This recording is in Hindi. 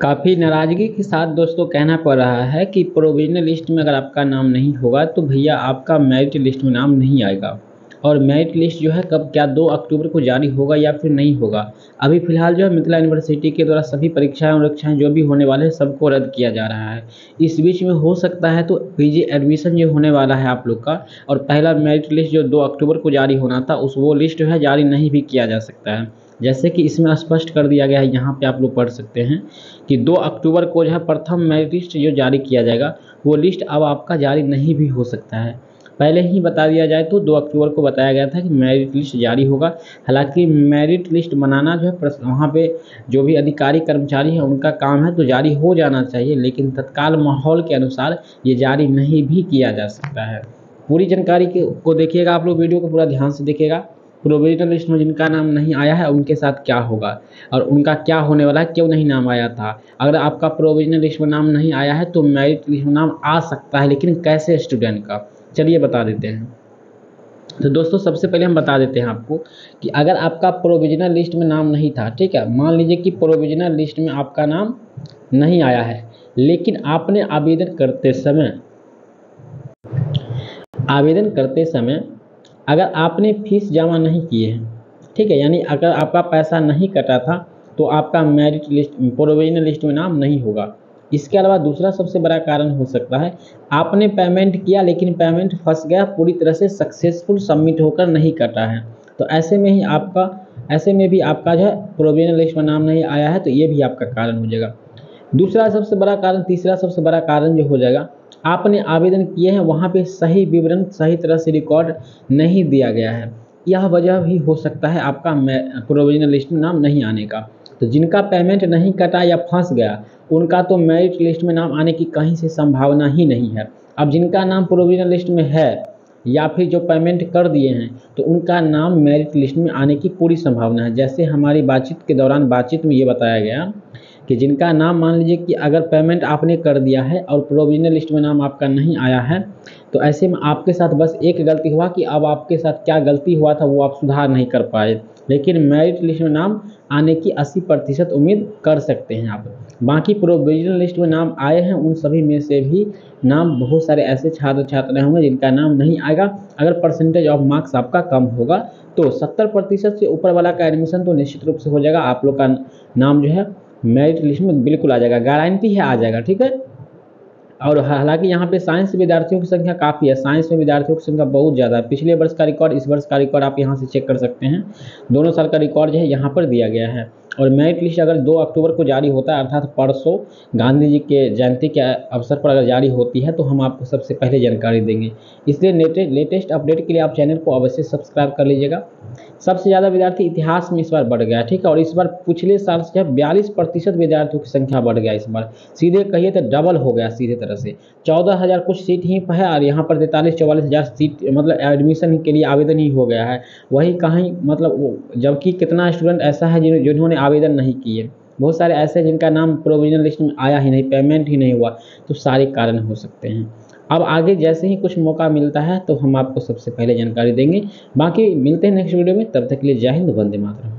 काफ़ी नाराज़गी के साथ दोस्तों कहना पड़ रहा है कि प्रोविजनल लिस्ट में अगर आपका नाम नहीं होगा तो भैया आपका मेरिट लिस्ट में नाम नहीं आएगा। और मेरिट लिस्ट जो है कब, क्या 2 अक्टूबर को जारी होगा या फिर नहीं होगा, अभी फ़िलहाल जो है मिथिला यूनिवर्सिटी के द्वारा सभी परीक्षाएं और परीक्षाएँ जो भी होने वाले हैं सबको रद्द किया जा रहा है। इस बीच में हो सकता है तो पीजी एडमिशन जो होने वाला है आप लोग का, और पहला मेरिट लिस्ट जो 2 अक्टूबर को जारी होना था उस वो लिस्ट जो है जारी नहीं भी किया जा सकता है, जैसे कि इसमें स्पष्ट कर दिया गया है। यहाँ पे आप लोग पढ़ सकते हैं कि 2 अक्टूबर को जो है प्रथम मेरिट लिस्ट जो जारी किया जाएगा वो लिस्ट अब आपका जारी नहीं भी हो सकता है। पहले ही बता दिया जाए तो 2 अक्टूबर को बताया गया था कि मेरिट लिस्ट जारी होगा। हालांकि मेरिट लिस्ट बनाना जो है वहाँ पे जो भी अधिकारी कर्मचारी हैं उनका काम है, तो जारी हो जाना चाहिए, लेकिन तत्काल माहौल के अनुसार ये जारी नहीं भी किया जा सकता है। पूरी जानकारी को देखिएगा आप लोग, वीडियो को पूरा ध्यान से देखिएगा। प्रोविजनल लिस्ट में जिनका नाम नहीं आया है उनके साथ क्या होगा और उनका क्या होने वाला है, क्यों नहीं नाम आया था। अगर आपका प्रोविजनल लिस्ट में नाम नहीं आया है तो मेरिट लिस्ट में नाम आ सकता है, लेकिन कैसे स्टूडेंट का, चलिए बता देते हैं। तो दोस्तों सबसे पहले हम बता देते हैं आपको कि अगर आपका प्रोविजनल लिस्ट में नाम नहीं था, ठीक है, मान लीजिए कि प्रोविजनल लिस्ट में आपका नाम नहीं आया है, लेकिन आपने आवेदन करते समय अगर आपने फीस जमा नहीं किए हैं, ठीक है, यानी अगर आपका पैसा नहीं कटा था तो आपका मेरिट लिस्ट प्रोविजनल लिस्ट में नाम नहीं होगा। इसके अलावा दूसरा सबसे बड़ा कारण हो सकता है आपने पेमेंट किया लेकिन पेमेंट फंस गया, पूरी तरह से सक्सेसफुल सबमिट होकर नहीं कटा है, तो ऐसे में भी आपका जो है प्रोविजनल लिस्ट में नाम नहीं आया है, तो ये भी आपका कारण हो जाएगा। तीसरा सबसे बड़ा कारण जो हो जाएगा, आपने आवेदन किए हैं वहाँ पे सही विवरण सही तरह से रिकॉर्ड नहीं दिया गया है, यह वजह भी हो सकता है आपका प्रोविजनल लिस्ट में नाम नहीं आने का। तो जिनका पेमेंट नहीं कटा या फंस गया उनका तो मेरिट लिस्ट में नाम आने की कहीं से संभावना ही नहीं है। अब जिनका नाम प्रोविजनल लिस्ट में है या फिर जो पेमेंट कर दिए हैं तो उनका नाम मेरिट लिस्ट में आने की पूरी संभावना है। जैसे हमारी बातचीत में ये बताया गया कि जिनका नाम, मान लीजिए कि अगर पेमेंट आपने कर दिया है और प्रोविजनल लिस्ट में नाम आपका नहीं आया है, तो ऐसे में आपके साथ बस एक गलती हुआ कि अब आपके साथ क्या गलती हुआ था वो आप सुधार नहीं कर पाए, लेकिन मेरिट लिस्ट में नाम आने की 80% उम्मीद कर सकते हैं आप। बाकी प्रोविजनल लिस्ट में नाम आए हैं उन सभी में से भी नाम बहुत सारे ऐसे छात्र छात्राएं होंगे जिनका नाम नहीं आएगा। अगर परसेंटेज ऑफ मार्क्स आपका कम होगा तो 70% से ऊपर वाला का एडमिशन तो निश्चित रूप से हो जाएगा, आप लोग का नाम जो है मेरिट लिस्ट में बिल्कुल आ जाएगा, गारंटी है आ जाएगा, ठीक है। और हालांकि यहाँ पे साइंस विद्यार्थियों की संख्या काफ़ी है, साइंस में विद्यार्थियों की संख्या बहुत ज़्यादा है। पिछले वर्ष का रिकॉर्ड, इस वर्ष का रिकॉर्ड आप यहाँ से चेक कर सकते हैं, दोनों साल का रिकॉर्ड जो है यहाँ पर दिया गया है। और मेरिट लिस्ट अगर 2 अक्टूबर को जारी होता है, अर्थात परसों गांधी जी के जयंती के अवसर पर अगर जारी होती है तो हम आपको सबसे पहले जानकारी देंगे, इसलिए लेटेस्ट अपडेट के लिए आप चैनल को अवश्य सब्सक्राइब कर लीजिएगा। सबसे ज़्यादा विद्यार्थी इतिहास में इस बार बढ़ गया, ठीक है, और इस बार पिछले साल से 42% विद्यार्थियों की संख्या बढ़ गया, इस बार सीधे कहिए तो डबल हो गया सीधे तरह से। 14,000 कुछ सीट ही पर है और यहाँ पर 43-44,000 सीट मतलब एडमिशन के लिए आवेदन ही हो गया है। वही कहीं मतलब जबकि कितना स्टूडेंट ऐसा है जिन्होंने आवेदन नहीं किए, बहुत सारे ऐसे हैं जिनका नाम प्रोविजनल लिस्ट में आया ही नहीं, पेमेंट ही नहीं हुआ, तो सारे कारण हो सकते हैं। अब आगे जैसे ही कुछ मौका मिलता है तो हम आपको सबसे पहले जानकारी देंगे। बाकी मिलते हैं नेक्स्ट वीडियो में, तब तक के लिए जय हिंद, वंदे मातरम।